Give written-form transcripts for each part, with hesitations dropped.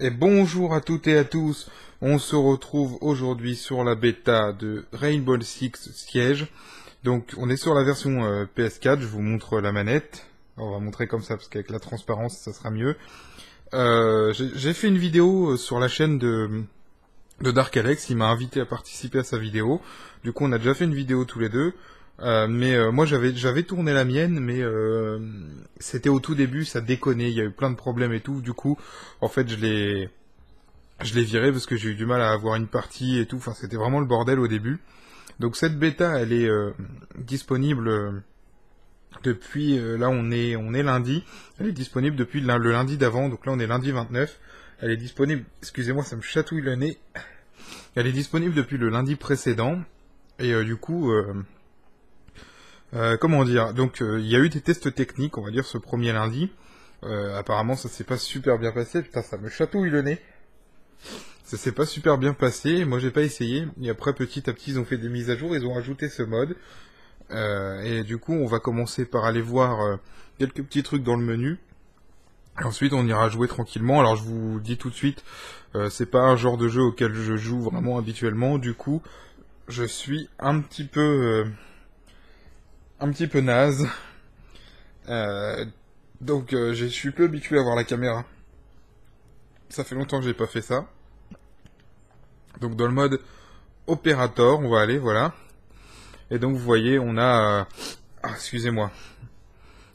Et bonjour à toutes et à tous, on se retrouve aujourd'hui sur la bêta de Rainbow Six Siege. Donc on est sur la version PS4, je vous montre la manette. On va montrer comme ça parce qu'avec la transparence ça sera mieux. J'ai fait une vidéo sur la chaîne de Dark Alex, il m'a invité à participer à sa vidéo. Du coup on a déjà fait une vidéo tous les deux. Moi j'avais tourné la mienne, mais c'était au tout début, ça déconnait, il y a eu plein de problèmes et tout. Du coup en fait je l'ai viré parce que j'ai eu du mal à avoir une partie et tout, enfin c'était vraiment le bordel au début. Donc cette bêta elle est disponible depuis, là on est lundi, elle est disponible depuis le lundi d'avant, donc là on est lundi 29, elle est disponible, excusez-moi ça me chatouille le nez, elle est disponible depuis le lundi précédent, et du coup... comment dire, donc il y a eu des tests techniques, on va dire, ce premier lundi. Apparemment ça s'est pas super bien passé, putain ça me chatouille le nez. Ça s'est pas super bien passé, moi j'ai pas essayé, et après petit à petit ils ont fait des mises à jour, ils ont ajouté ce mode. Et du coup on va commencer par aller voir quelques petits trucs dans le menu. Et ensuite on ira jouer tranquillement. Alors je vous dis tout de suite, c'est pas un genre de jeu auquel je joue vraiment habituellement, du coup je suis un petit peu naze, donc je suis peu habitué à voir la caméra, ça fait longtemps que j'ai pas fait ça. Donc dans le mode opérateur on va aller, voilà, et donc vous voyez on a excusez-moi,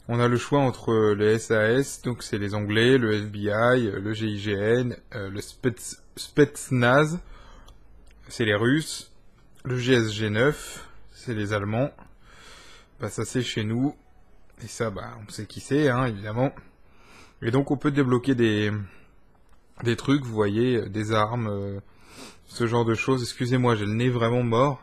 on a le choix entre les SAS, donc c'est les Anglais, le FBI, le GIGN, le Spetsnaz, c'est les Russes, le GSG9, c'est les Allemands. Bah ça c'est chez nous, et ça bah on sait qui c'est hein, évidemment. Et donc on peut débloquer des trucs, vous voyez, des armes, ce genre de choses. Excusez-moi, j'ai le nez vraiment mort.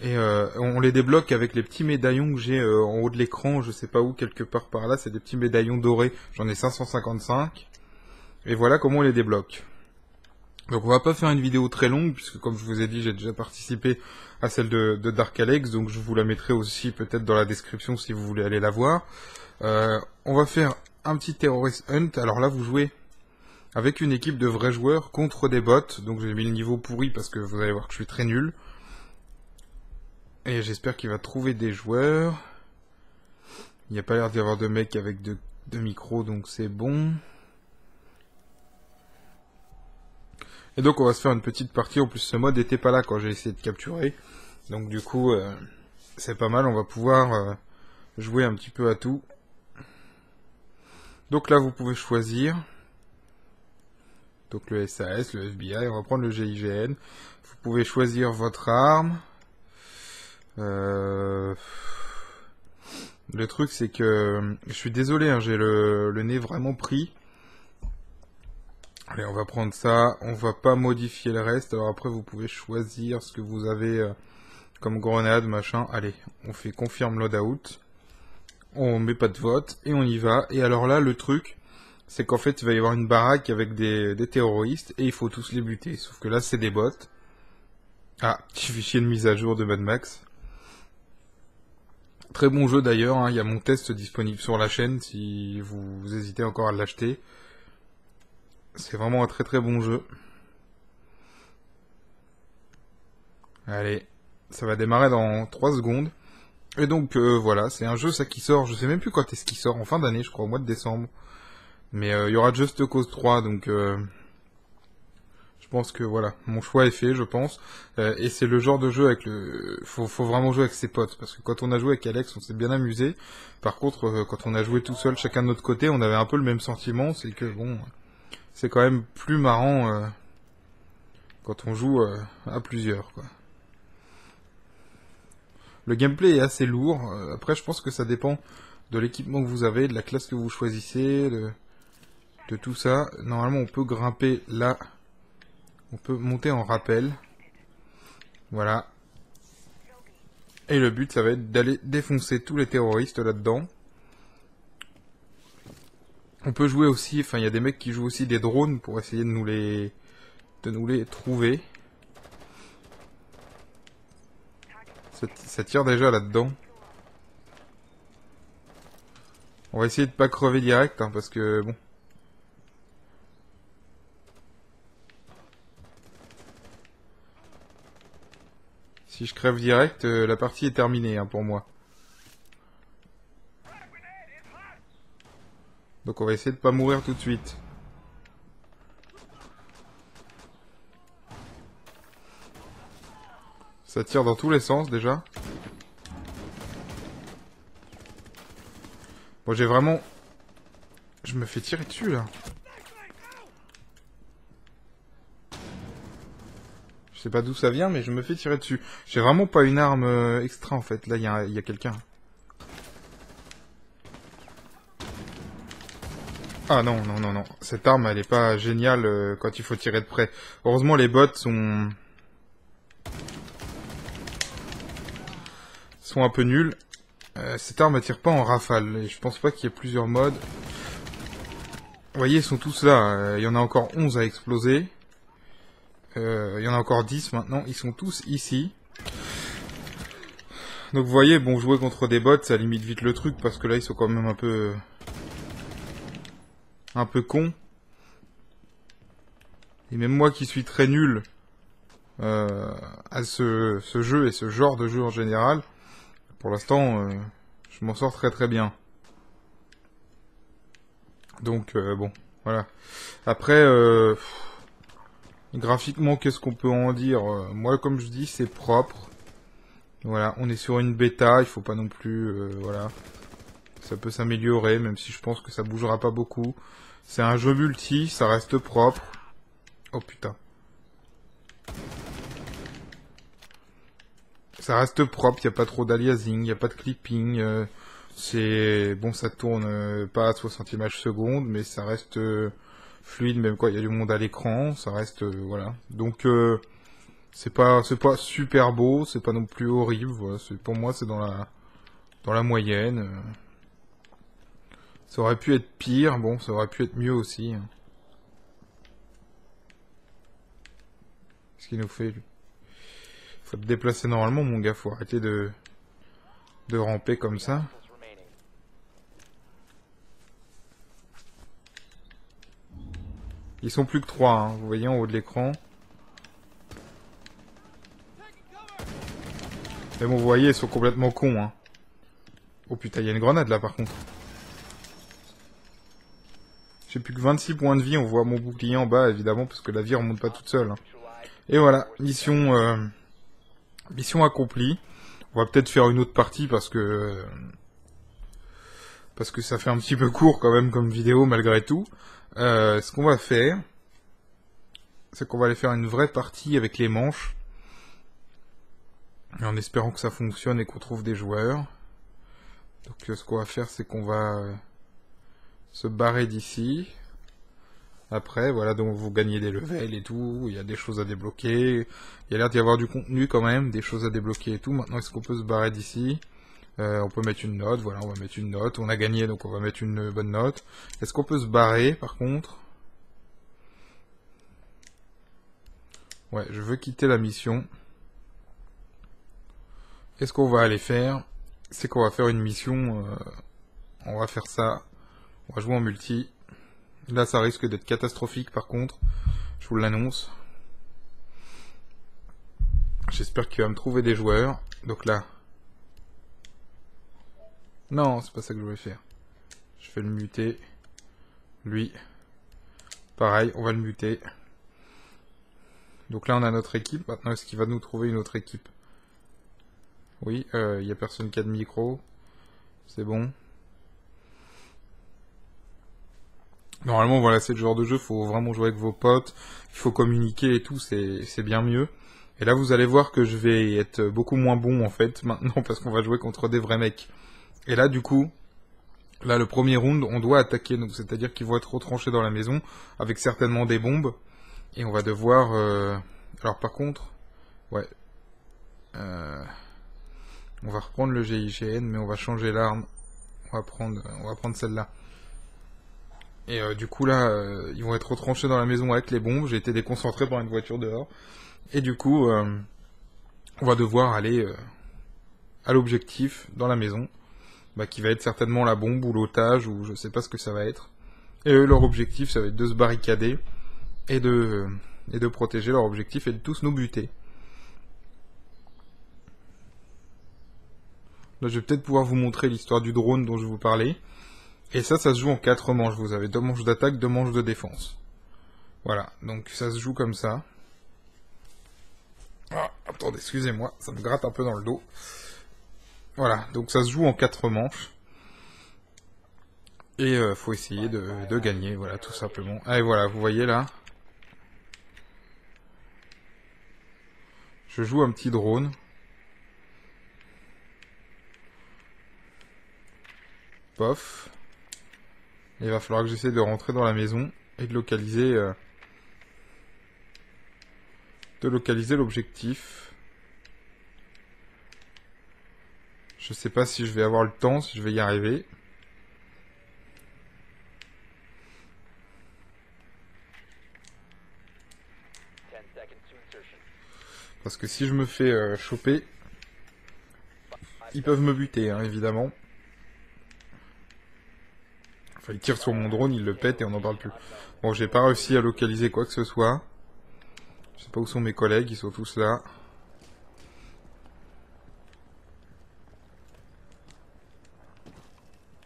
Et on les débloque avec les petits médaillons que j'ai en haut de l'écran, je sais pas où, quelque part par là, c'est des petits médaillons dorés, j'en ai 555. Et voilà comment on les débloque. Donc on va pas faire une vidéo très longue, puisque comme je vous ai dit, j'ai déjà participé à celle de Dark Alex, donc je vous la mettrai aussi peut-être dans la description si vous voulez aller la voir. On va faire un petit Terrorist Hunt, alors là vous jouez avec une équipe de vrais joueurs contre des bots, donc j'ai mis le niveau pourri parce que vous allez voir que je suis très nul. Et j'espère qu'il va trouver des joueurs. Il n'y a pas l'air d'y avoir de mecs avec deux micros, donc c'est bon. Et donc on va se faire une petite partie, en plus ce mode n'était pas là quand j'ai essayé de capturer, donc du coup c'est pas mal, on va pouvoir jouer un petit peu à tout. Donc là vous pouvez choisir, donc le SAS, le FBI, on va prendre le GIGN, vous pouvez choisir votre arme. Le truc c'est que, je suis désolé, hein, j'ai le nez vraiment pris. Allez, on va prendre ça, on va pas modifier le reste, alors après vous pouvez choisir ce que vous avez comme grenade, machin. Allez, on fait confirme loadout, on met pas de vote, et on y va. Et alors là, le truc, c'est qu'en fait, il va y avoir une baraque avec des terroristes, et il faut tous les buter, sauf que là, c'est des bots. Ah, petit fichier de mise à jour de Mad Max. Très bon jeu d'ailleurs, hein. Il y a mon test disponible sur la chaîne, si vous hésitez encore à l'acheter. C'est vraiment un très bon jeu. Allez, ça va démarrer dans 3 secondes. Et donc voilà, c'est un jeu ça qui sort, je sais même plus quand est-ce qu'il sort, en fin d'année je crois, au mois de décembre. Mais il y aura Just Cause 3, donc je pense que voilà, mon choix est fait je pense. Et c'est le genre de jeu avec le... Faut vraiment jouer avec ses potes, parce que quand on a joué avec Alex on s'est bien amusé. Par contre quand on a joué tout seul, chacun de notre côté, on avait un peu le même sentiment, c'est que bon... C'est quand même plus marrant quand on joue à plusieurs, quoi. Le gameplay est assez lourd. Après, je pense que ça dépend de l'équipement que vous avez, de la classe que vous choisissez, de tout ça. Normalement, on peut grimper là. On peut monter en rappel. Voilà. Et le but, ça va être d'aller défoncer tous les terroristes là-dedans. On peut jouer aussi, enfin il y a des mecs qui jouent aussi des drones pour essayer de nous les trouver. Ça tire déjà là-dedans. On va essayer de pas crever direct, hein, parce que bon. Si je crève direct, la partie est terminée hein, pour moi. Donc on va essayer de pas mourir tout de suite. Ça tire dans tous les sens déjà. Bon j'ai vraiment... Je me fais tirer dessus là. Je sais pas d'où ça vient mais je me fais tirer dessus. J'ai vraiment pas une arme extra en fait. Là il y a quelqu'un. Ah non, non, non, non. Cette arme elle est pas géniale quand il faut tirer de près. Heureusement les bots sont un peu nuls. Cette arme tire pas en rafale et je pense pas qu'il y ait plusieurs modes. Vous voyez, ils sont tous là. Il y en a encore 11 à exploser. Il y en a encore 10 maintenant. Ils sont tous ici. Donc vous voyez, bon, jouer contre des bots, ça limite vite le truc parce que là, ils sont quand même un peu cons. Et même moi qui suis très nul à ce jeu et ce genre de jeu en général, pour l'instant, je m'en sors très très bien. Donc, bon, voilà. Après, graphiquement, qu'est-ce qu'on peut en dire? Moi, comme je dis, c'est propre. Voilà, on est sur une bêta, il faut pas non plus... voilà. Ça peut s'améliorer, même si je pense que ça bougera pas beaucoup. C'est un jeu multi, ça reste propre. Oh putain. Ça reste propre, il n'y a pas trop d'aliasing, il n'y a pas de clipping. C'est bon, ça tourne pas à 60 images secondes, mais ça reste fluide, même quand il y a du monde à l'écran. Ça reste voilà. Donc c'est pas super beau, c'est pas non plus horrible. Voilà. Pour moi, c'est dans la moyenne. Ça aurait pu être pire, bon, ça aurait pu être mieux aussi. Qu'est-ce qu'il nous fait lui? Faut te déplacer normalement, mon gars. Faut arrêter de ramper comme ça. Ils sont plus que 3, hein, vous voyez en haut de l'écran. Mais bon, vous voyez, ils sont complètement cons. Hein. Oh putain, il y a une grenade là par contre. J'ai plus que 26 points de vie. On voit mon bouclier en bas, évidemment, parce que la vie remonte pas toute seule. Hein. Et voilà, mission... mission accomplie. On va peut-être faire une autre partie parce que ça fait un petit peu court quand même comme vidéo malgré tout. Ce qu'on va faire, c'est qu'on va aller faire une vraie partie avec les manches. Et en espérant que ça fonctionne et qu'on trouve des joueurs. Donc ce qu'on va faire, c'est qu'on va se barrer d'ici. Après, voilà, donc vous gagnez des levels et tout, il y a des choses à débloquer, il y a l'air d'y avoir du contenu quand même, des choses à débloquer et tout. Maintenant, est-ce qu'on peut se barrer d'ici? On peut mettre une note, voilà, on va mettre une note, on a gagné, donc on va mettre une bonne note. Est-ce qu'on peut se barrer, par contre? Ouais, je veux quitter la mission. Est-ce qu'on va aller faire? C'est qu'on va faire une mission, on va faire ça, on va jouer en multi. Là, ça risque d'être catastrophique, par contre. Je vous l'annonce. J'espère qu'il va me trouver des joueurs. Donc là... Non, c'est pas ça que je voulais faire. Je vais le muter. Lui. Pareil, on va le muter. Donc là, on a notre équipe. Maintenant, est-ce qu'il va nous trouver une autre équipe? Oui, il n'y a personne qui a de micro. C'est bon. Normalement, voilà, c'est le genre de jeu, faut vraiment jouer avec vos potes, il faut communiquer et tout, c'est bien mieux. Et là, vous allez voir que je vais être beaucoup moins bon, en fait, maintenant, parce qu'on va jouer contre des vrais mecs. Et là, du coup, là, le premier round, on doit attaquer, donc c'est-à-dire qu'ils vont être retranchés dans la maison, avec certainement des bombes, et on va devoir... Alors, par contre, ouais, on va reprendre le GIGN, mais on va changer l'arme, on va prendre celle-là. Et du coup là, ils vont être retranchés dans la maison avec les bombes. J'ai été déconcentré par une voiture dehors. Et du coup, on va devoir aller à l'objectif dans la maison. bah, qui va être certainement la bombe ou l'otage ou je sais pas ce que ça va être. Et eux, leur objectif, ça va être de se barricader et de protéger leur objectif et de tous nous buter. Là, je vais peut-être pouvoir vous montrer l'histoire du drone dont je vous parlais. Et ça, ça se joue en 4 manches. Vous avez 2 manches d'attaque, 2 manches de défense. Voilà, donc ça se joue comme ça. Ah, attendez, excusez-moi, ça me gratte un peu dans le dos. Voilà, donc ça se joue en 4 manches. Et faut essayer de gagner, voilà, tout simplement. Ah, et voilà, vous voyez là. Je joue un petit drone. Pof. Il va falloir que j'essaie de rentrer dans la maison et de localiser l'objectif. Je sais pas si je vais avoir le temps, si je vais y arriver. Parce que si je me fais choper, ils peuvent me buter, hein, évidemment. Enfin, ils tirent sur mon drone, ils le pètent et on n'en parle plus. Bon, j'ai pas réussi à localiser quoi que ce soit. Je sais pas où sont mes collègues, ils sont tous là.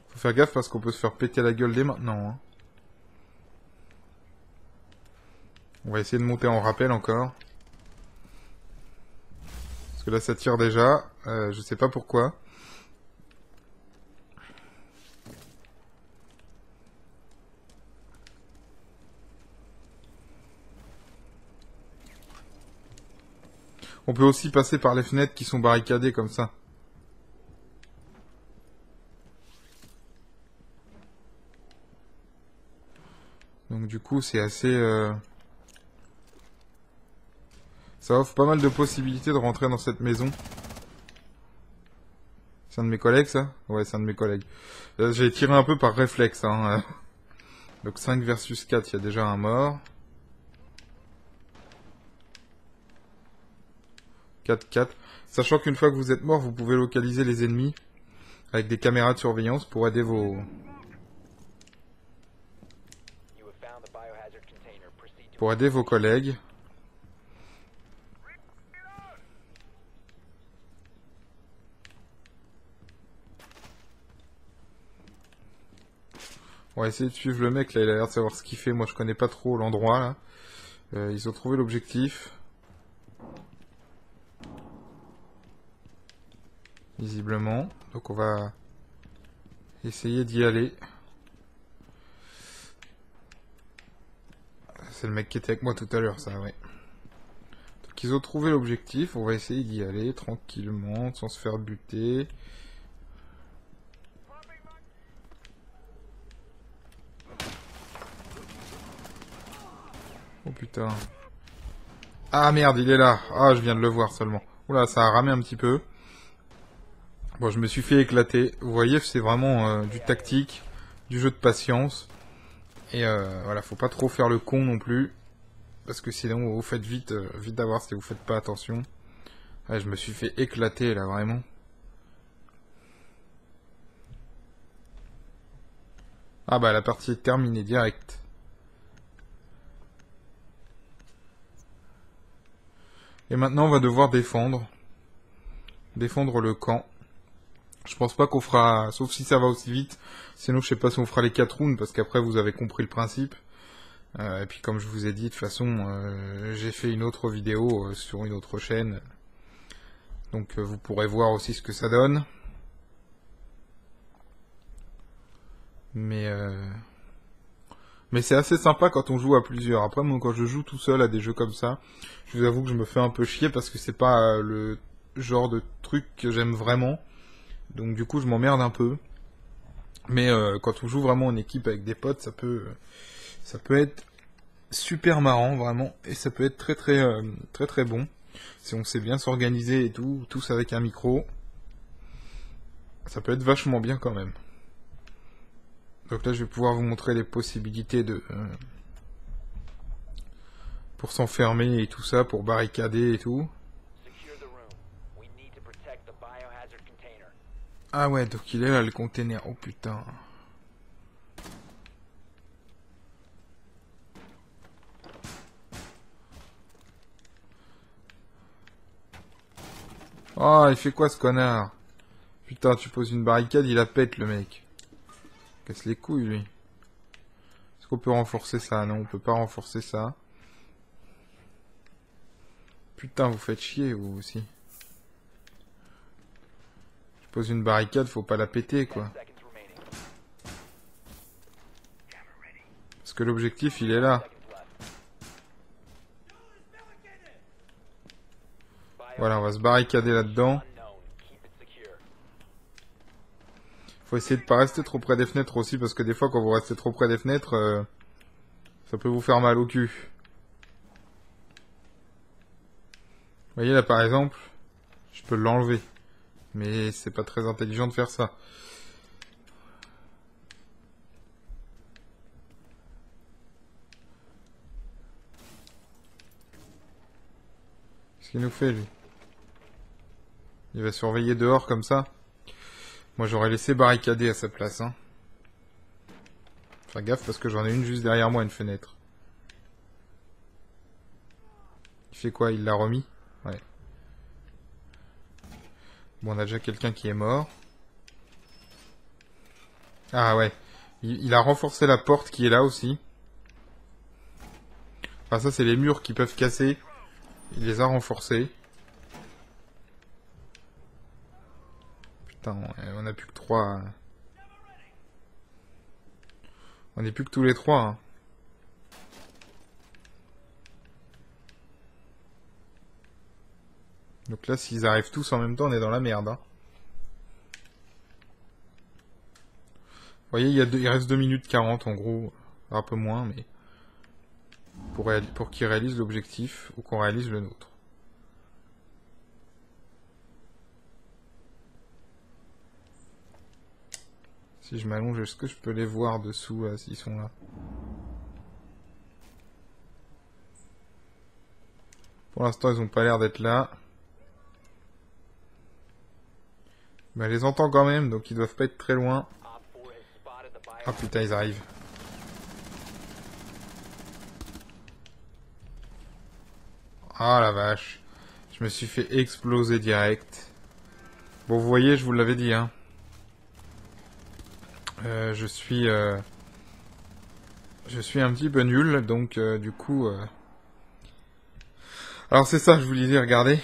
Faut faire gaffe parce qu'on peut se faire péter la gueule dès maintenant, hein. On va essayer de monter en rappel encore. Là ça tire déjà, je sais pas pourquoi. On peut aussi passer par les fenêtres qui sont barricadées comme ça. Donc du coup c'est assez... Ça offre pas mal de possibilités de rentrer dans cette maison. C'est un de mes collègues, ça? Ouais, c'est un de mes collègues. J'ai tiré un peu par réflexe, hein. Donc 5 versus 4, il y a déjà un mort. 4-4. Sachant qu'une fois que vous êtes mort, vous pouvez localiser les ennemis avec des caméras de surveillance pour aider vos... collègues. On va essayer de suivre le mec, là, il a l'air de savoir ce qu'il fait. Moi, je connais pas trop l'endroit, là. Ils ont trouvé l'objectif. Visiblement. Donc, on va essayer d'y aller. C'est le mec qui était avec moi tout à l'heure, ça, ouais. Donc, ils ont trouvé l'objectif. On va essayer d'y aller tranquillement, sans se faire buter. Oh putain. Ah merde, il est là. Ah, je viens de le voir seulement. Oula, ça a ramé un petit peu. Bon, je me suis fait éclater. Vous voyez, c'est vraiment du tactique, du jeu de patience. Et voilà, faut pas trop faire le con non plus. Parce que sinon, vous faites vite d'avoir si vous faites pas attention. Ah, je me suis fait éclater là, vraiment. Ah bah, la partie est terminée direct. Et maintenant, on va devoir défendre le camp. Je pense pas qu'on fera, sauf si ça va aussi vite. Sinon, je sais pas si on fera les 4 rounds, parce qu'après, vous avez compris le principe. Et puis, comme je vous ai dit, de toute façon, j'ai fait une autre vidéo sur une autre chaîne. Donc, vous pourrez voir aussi ce que ça donne. Mais c'est assez sympa quand on joue à plusieurs. Après, moi, quand je joue tout seul à des jeux comme ça, je vous avoue que je me fais un peu chier parce que c'est pas le genre de truc que j'aime vraiment. Donc du coup, je m'emmerde un peu. Mais quand on joue vraiment en équipe avec des potes, ça peut être super marrant, vraiment. Et ça peut être très très bon. Si on sait bien s'organiser et tout, tous avec un micro, ça peut être vachement bien quand même. Donc là, je vais pouvoir vous montrer les possibilités de pour s'enfermer et tout ça, pour barricader et tout. Ah ouais, donc il est là le container. Oh putain. Oh, il fait quoi ce connard? Putain, tu poses une barricade, il la pète le mec. Casse les couilles lui. Est-ce qu'on peut renforcer ça? Non, on peut pas renforcer ça. Putain, vous faites chier vous aussi. Je pose une barricade, faut pas la péter quoi. Parce que l'objectif il est là. Voilà, on va se barricader là-dedans. Faut essayer de pas rester trop près des fenêtres aussi, parce que des fois, quand vous restez trop près des fenêtres, ça peut vous faire mal au cul. Vous voyez là, par exemple, je peux l'enlever. Mais c'est pas très intelligent de faire ça. Qu'est-ce qu'il nous fait lui? Il va surveiller dehors comme ça. Moi j'aurais laissé barricader à sa place. Hein. Faire gaffe parce que j'en ai une juste derrière moi, une fenêtre. Il fait quoi? Il l'a remis? Ouais. Bon, on a déjà quelqu'un qui est mort. Ah ouais. Il a renforcé la porte qui est là aussi. Enfin ça c'est les murs qui peuvent casser. Il les a renforcés. Putain, on a plus que 3. On n'est plus que tous les 3. Hein. Donc là, s'ils arrivent tous en même temps, on est dans la merde. Hein. Vous voyez, il reste 2 minutes 40 en gros. Un peu moins, mais... Pour qu'ils réalisent l'objectif ou qu'on réalise le nôtre. Si je m'allonge, est-ce que je peux les voir dessous s'ils sont là? Pour l'instant, ils n'ont pas l'air d'être là. Mais je les entends quand même, donc ils doivent pas être très loin. Ah putain, ils arrivent. Ah la vache, je me suis fait exploser direct. Bon, vous voyez, je vous l'avais dit. Hein. Je suis un petit peu nul, donc du coup... Alors c'est ça, je vous disais, regardez.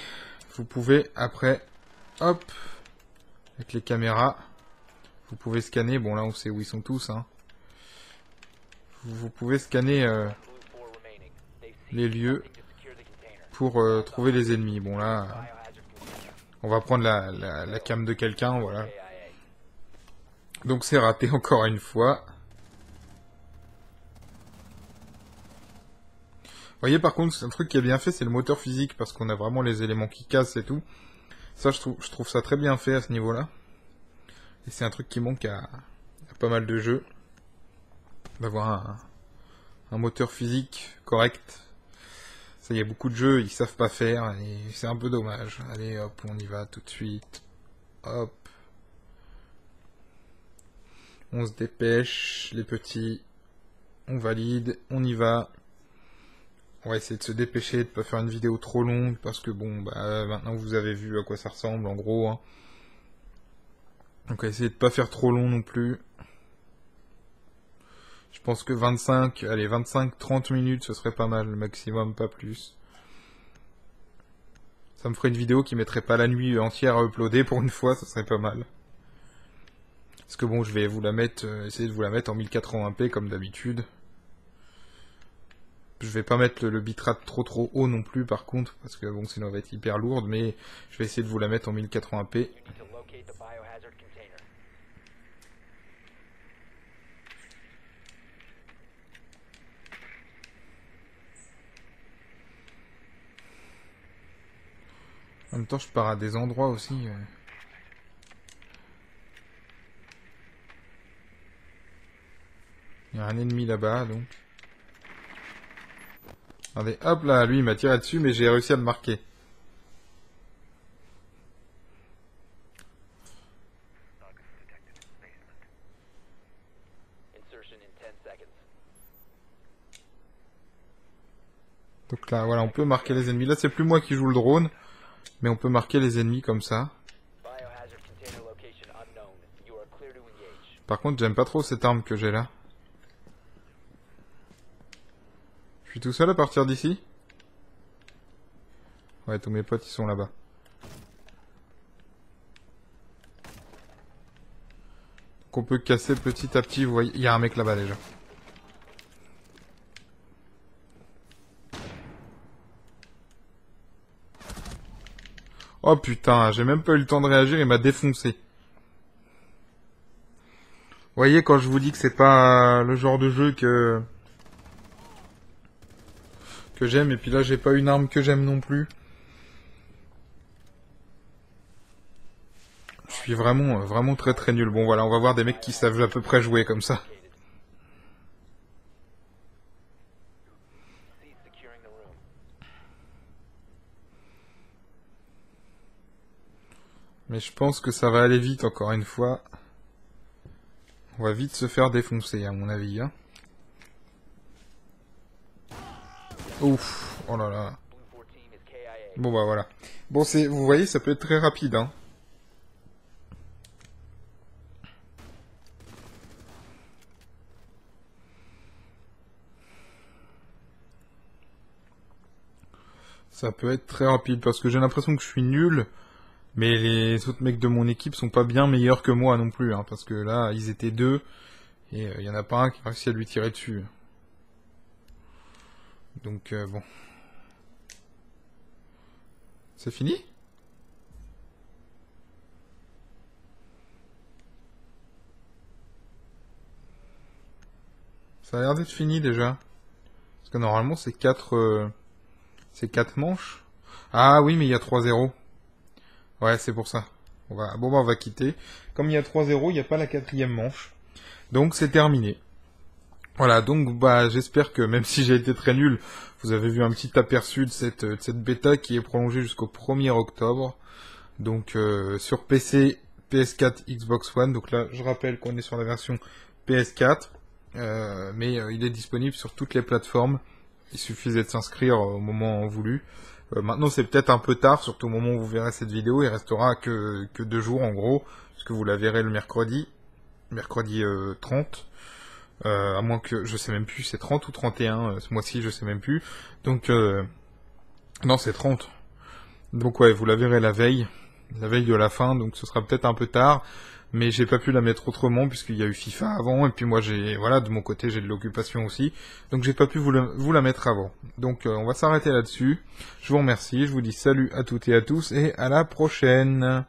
Vous pouvez après, hop, avec les caméras, vous pouvez scanner. Bon là, on sait où ils sont tous. Hein. Vous pouvez scanner les lieux pour trouver les ennemis. Bon là, on va prendre la cam de quelqu'un, voilà. Donc c'est raté encore une fois. Vous voyez par contre, c'est un truc qui est bien fait, c'est le moteur physique, parce qu'on a vraiment les éléments qui cassent et tout. Ça, je trouve ça très bien fait à ce niveau-là. Et c'est un truc qui manque à pas mal de jeux. D'avoir un moteur physique correct. Ça, il y a beaucoup de jeux, ils savent pas faire, et c'est un peu dommage. Allez, hop, on y va tout de suite. Hop. On se dépêche, les petits. On valide, on y va. On va essayer de se dépêcher, de ne pas faire une vidéo trop longue, parce que bon, bah, maintenant vous avez vu à quoi ça ressemble, en gros. Hein. Donc, on va essayer de pas faire trop long non plus. Je pense que 25-30 minutes, ce serait pas mal, le maximum, pas plus. Ça me ferait une vidéo qui mettrait pas la nuit entière à uploader pour une fois, ça serait pas mal. Parce que bon, je vais vous la mettre, essayer de vous la mettre en 1080p comme d'habitude. Je vais pas mettre le bitrate trop haut non plus par contre, parce que bon, sinon elle va être hyper lourde, mais je vais essayer de vous la mettre en 1080p. En même temps, je pars à des endroits aussi. Il y a un ennemi là-bas, donc. Regardez, hop là, lui, il m'a tiré dessus, mais j'ai réussi à le marquer. Donc là, voilà, on peut marquer les ennemis. Là, c'est plus moi qui joue le drone, mais on peut marquer les ennemis comme ça. Par contre, j'aime pas trop cette arme que j'ai là. Je suis tout seul à partir d'ici? Ouais, tous mes potes, ils sont là-bas. Donc on peut casser petit à petit, vous voyez, il y a un mec là-bas déjà. Oh putain, j'ai même pas eu le temps de réagir, il m'a défoncé. Vous voyez, quand je vous dis que c'est pas le genre de jeu que j'aime, et puis là j'ai pas une arme que j'aime non plus. Je suis vraiment, vraiment très très nul. Bon voilà, on va voir des mecs qui savent à peu près jouer comme ça. Mais je pense que ça va aller vite, encore une fois. On va vite se faire défoncer, à mon avis. Hein. Ouf, oh là là. Bon bah voilà. Bon, c'est, vous voyez, ça peut être très rapide. Hein. Ça peut être très rapide, parce que j'ai l'impression que je suis nul... Mais les autres mecs de mon équipe sont pas bien meilleurs que moi non plus, hein, parce que là, ils étaient deux, et il n'y en a pas un qui a réussi à lui tirer dessus. Donc, bon. C'est fini? Ça a l'air d'être fini déjà. Parce que normalement, c'est 4... c'est 4 manches. Ah oui, mais il y a 3-0. Ouais, c'est pour ça. On va... Bon, bah, on va quitter. Comme il y a 3-0, il n'y a pas la quatrième manche. Donc, c'est terminé. Voilà, donc, bah, j'espère que, même si j'ai été très nul, vous avez vu un petit aperçu de cette bêta qui est prolongée jusqu'au 1er octobre. Donc, sur PC, PS4, Xbox One. Donc là, je rappelle qu'on est sur la version PS4. Mais il est disponible sur toutes les plateformes. Il suffisait de s'inscrire au moment voulu. Maintenant c'est peut-être un peu tard, surtout au moment où vous verrez cette vidéo, il restera que 2 jours en gros, puisque vous la verrez le mercredi, mercredi 30, à moins que, je sais même plus, c'est 30 ou 31, ce mois-ci je sais même plus, donc, non c'est 30, donc ouais, vous la verrez la veille de la fin, donc ce sera peut-être un peu tard, mais j'ai pas pu la mettre autrement, puisqu'il y a eu FIFA avant, et puis moi j'ai, voilà, de mon côté j'ai de l'occupation aussi, donc j'ai pas pu vous la mettre avant. Donc on va s'arrêter là-dessus, je vous remercie, je vous dis salut à toutes et à tous, et à la prochaine.